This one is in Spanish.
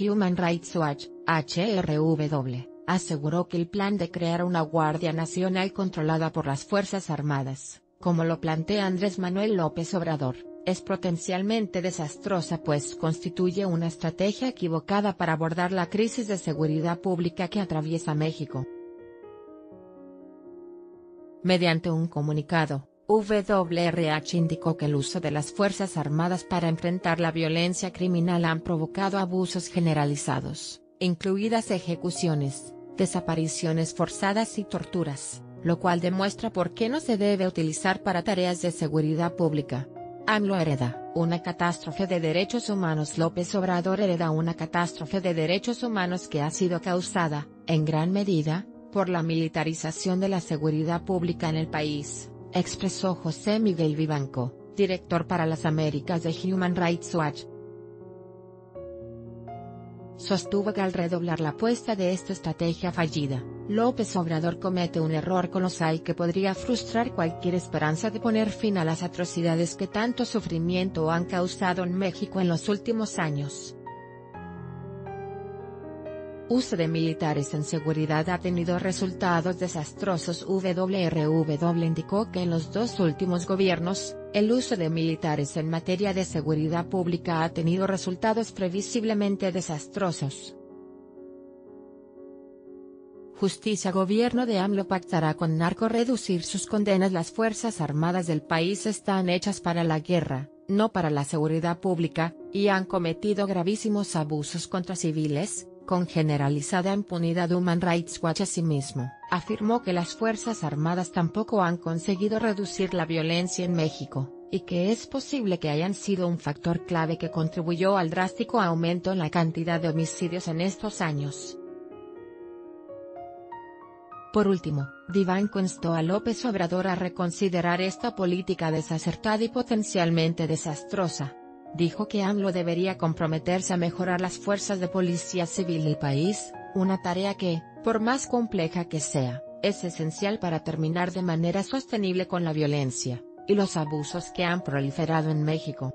Human Rights Watch, HRW, aseguró que el plan de crear una Guardia Nacional controlada por las Fuerzas Armadas, como lo plantea Andrés Manuel López Obrador, es potencialmente desastrosa, pues constituye una estrategia equivocada para abordar la crisis de seguridad pública que atraviesa México. Mediante un comunicado, WRH indicó que el uso de las Fuerzas Armadas para enfrentar la violencia criminal han provocado abusos generalizados, incluidas ejecuciones, desapariciones forzadas y torturas, lo cual demuestra por qué no se debe utilizar para tareas de seguridad pública. AMLO hereda una catástrofe de derechos humanos. López Obrador hereda una catástrofe de derechos humanos que ha sido causada, en gran medida, por la militarización de la seguridad pública en el país, expresó José Miguel Vivanco, director para las Américas de Human Rights Watch. Sostuvo que al redoblar la apuesta de esta estrategia fallida, López Obrador comete un error colosal que podría frustrar cualquier esperanza de poner fin a las atrocidades que tanto sufrimiento han causado en México en los últimos años. Uso de militares en seguridad ha tenido resultados desastrosos. WRW indicó que en los dos últimos gobiernos, el uso de militares en materia de seguridad pública ha tenido resultados previsiblemente desastrosos. Justicia: gobierno de AMLO pactará con narco reducir sus condenas. Las Fuerzas Armadas del país están hechas para la guerra, no para la seguridad pública, y han cometido gravísimos abusos contra civiles, con generalizada impunidad. Human Rights Watch asimismo afirmó que las Fuerzas Armadas tampoco han conseguido reducir la violencia en México, y que es posible que hayan sido un factor clave que contribuyó al drástico aumento en la cantidad de homicidios en estos años. Por último, Divan constó a López Obrador a reconsiderar esta política desacertada y potencialmente desastrosa. Dijo que AMLO debería comprometerse a mejorar las fuerzas de policía civil del país, una tarea que, por más compleja que sea, es esencial para terminar de manera sostenible con la violencia y los abusos que han proliferado en México.